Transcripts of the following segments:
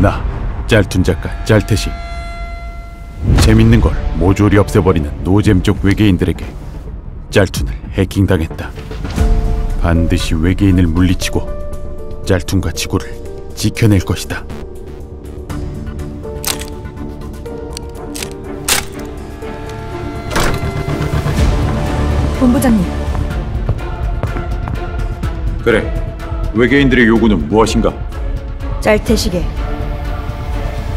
나 짤툰 작가 짤태시. 재밌는 걸 모조리 없애버리는 노잼족 외계인들에게 짤툰을 해킹당했다. 반드시 외계인을 물리치고 짤툰과 지구를 지켜낼 것이다. 본부장님. 그래, 외계인들의 요구는 무엇인가? 짤태시계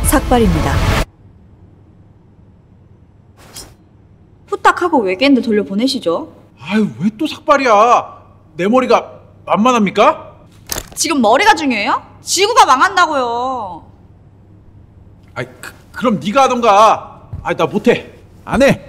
삭발입니다. 후딱하고 외계인들 돌려보내시죠. 아유, 왜 또 삭발이야? 내 머리가 만만합니까? 지금 머리가 중요해요? 지구가 망한다고요. 아이, 그럼 네가 하던가. 아이, 나 못해. 안 해.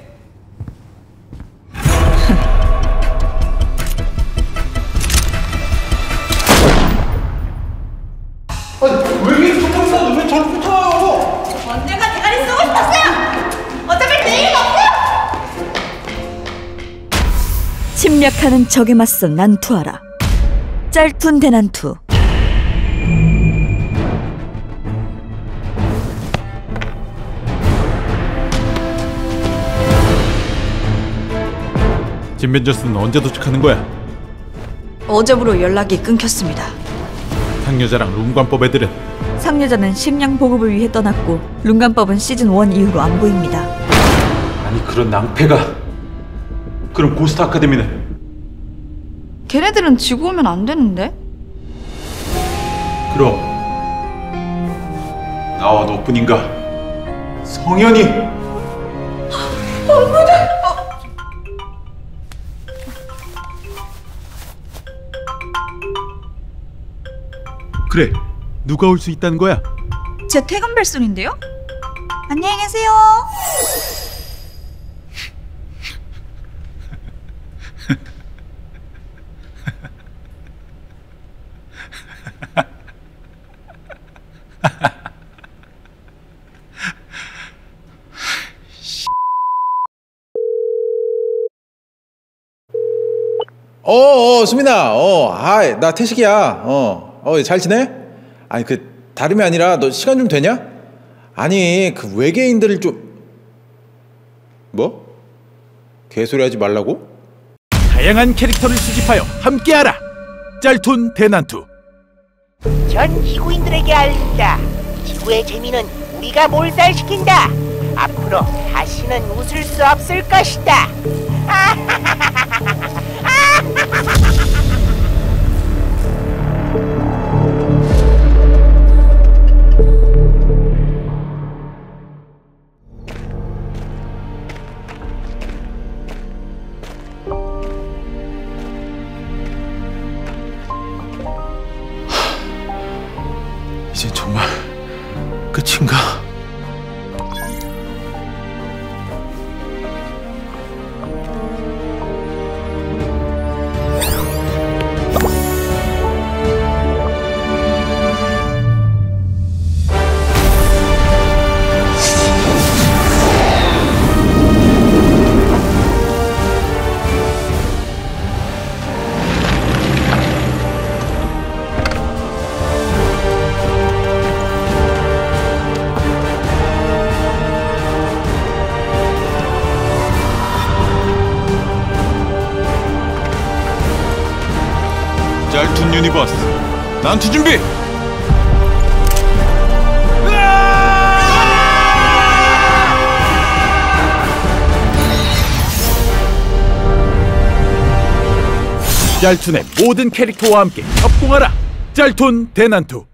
침략하는 적에 맞서 난투하라. 짤툰 대난투. 진벤저스는 언제 도착하는 거야? 어제부로 연락이 끊겼습니다. 상여자랑 룬검법 애들은? 상여자는 식량 보급을 위해 떠났고, 룬검법은 시즌 1 이후로 안 보입니다. 아니, 그런 낭패가. 그럼 고스트 아카데미는? 걔네들은 지구 오면 안 되는데? 그럼 나와 너뿐인가? 성현이! 본부장! 그래, 누가 올 수 있다는 거야? 제 퇴근벨 소리인데요? 안녕히 계세요. 수민아, 아이, 나 태식이야. 잘 지내? 아니, 그 다름이 아니라 너 시간 좀 되냐? 아니, 그 외계인들을 좀... 뭐? 개소리하지 말라고? 다양한 캐릭터를 수집하여 함께하라. 짤툰 대난투. 전 지구인들에게 알린다. 지구의 재미는 우리가 몰살시킨다. 앞으로 다시는 웃을 수 없을 것이다. 이제 정말 끝인가? 짤툰 유니버스 난투 준비! 짤툰의 모든 캐릭터와 함께 협공하라. 짤툰 대난투.